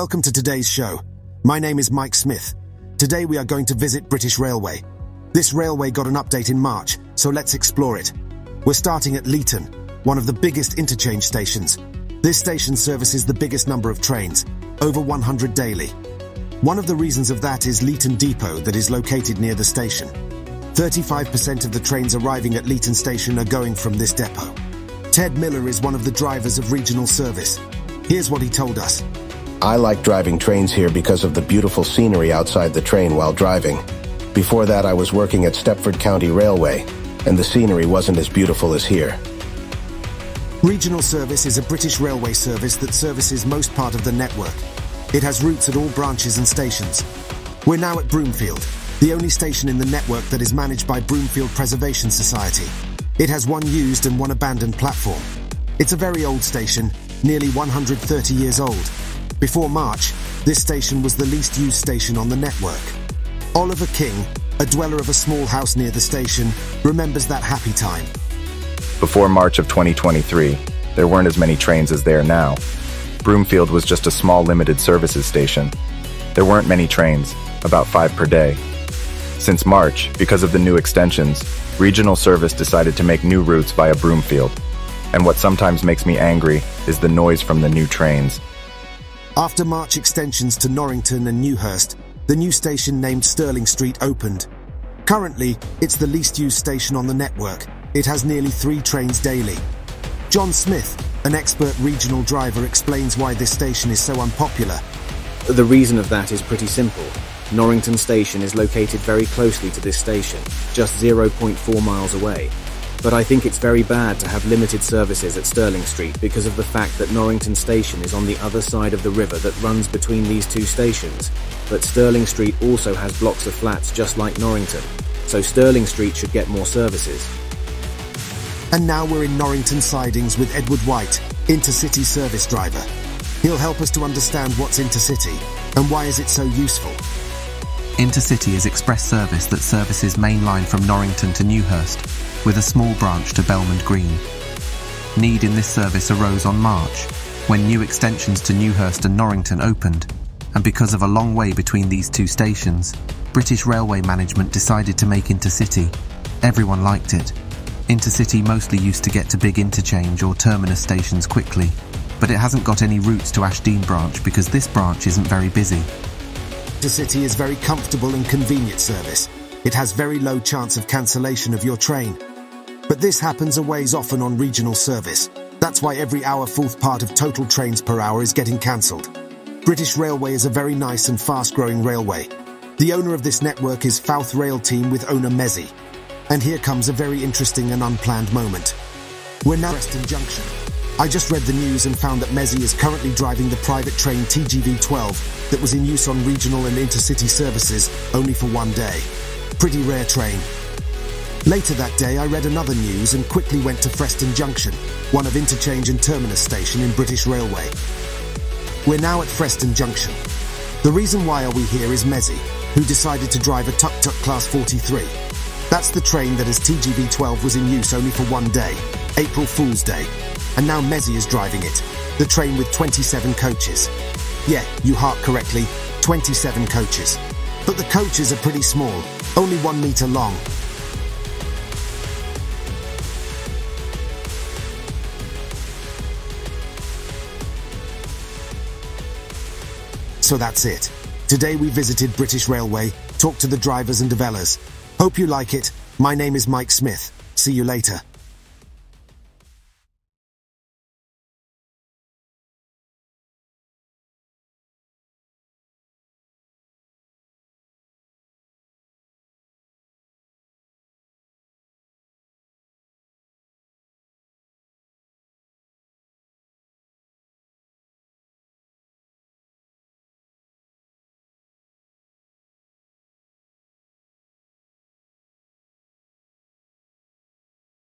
Welcome to today's show. My name is Mike Smith. Today we are going to visit British Railway. This railway got an update in March, so let's explore it. We're starting at Leeton, one of the biggest interchange stations. This station services the biggest number of trains, over 100 daily. One of the reasons of that is Leeton Depot that is located near the station. 35% of the trains arriving at Leeton Station are going from this depot. Ted Miller is one of the drivers of Regional Service. Here's what he told us. I like driving trains here because of the beautiful scenery outside the train while driving. Before that, I was working at Stepford County Railway, and the scenery wasn't as beautiful as here. Regional Service is a British railway service that services most part of the network. It has routes at all branches and stations. We're now at Broomfield, the only station in the network that is managed by Broomfield Preservation Society. It has one used and one abandoned platform. It's a very old station, nearly 130 years old. Before March, this station was the least used station on the network. Oliver King, a dweller of a small house near the station, remembers that happy time. Before March of 2023, there weren't as many trains as there are now. Broomfield was just a small limited services station. There weren't many trains, about 5 per day. Since March, because of the new extensions, Regional Service decided to make new routes via Broomfield. And what sometimes makes me angry is the noise from the new trains. After March extensions to Norrington and Newhurst, the new station named Stirling Street opened. Currently, it's the least used station on the network. It has nearly 3 trains daily. John Smith, an expert regional driver, explains why this station is so unpopular. The reason of that is pretty simple. Norrington Station is located very closely to this station, just 0.4 miles away. But I think it's very bad to have limited services at Stirling Street because of the fact that Norrington Station is on the other side of the river that runs between these two stations. But Stirling Street also has blocks of flats just like Norrington, so Stirling Street should get more services. And now we're in Norrington sidings with Edward White, Intercity service driver. He'll help us to understand what's Intercity and why is it so useful. Intercity is express service that services main line from Norrington to Newhurst, with a small branch to Belmond Green. Need in this service arose on March, when new extensions to Newhurst and Norrington opened, and because of a long way between these two stations, British Railway management decided to make Intercity. Everyone liked it. Intercity mostly used to get to big interchange or terminus stations quickly, but it hasn't got any routes to Ashdean branch because this branch isn't very busy. Intercity is very comfortable and convenient service. It has very low chance of cancellation of your train. But this happens a ways often on regional service. That's why every hour fourth part of total trains per hour is getting cancelled. British Railway is a very nice and fast-growing railway. The owner of this network is Fouth Rail Team with owner Mezzi. And here comes a very interesting and unplanned moment. We're now at Weston Junction. I just read the news and found that Mezzi is currently driving the private train TGV12 that was in use on regional and intercity services only for one day. Pretty rare train. Later that day I read another news and quickly went to Freston Junction, one of interchange and terminus station in British Railway. We're now at Freston Junction. The reason why are we here is Mezzi, who decided to drive a Tuk-Tuk Class 43. That's the train that as TGV12 was in use only for one day, April Fool's Day. And now Mezzi is driving it, the train with 27 coaches. Yeah, you heard correctly, 27 coaches. But the coaches are pretty small, only 1 meter long. So that's it. Today we visited British Railway, talked to the drivers and developers. Hope you like it. My name is Mike Smith. See you later.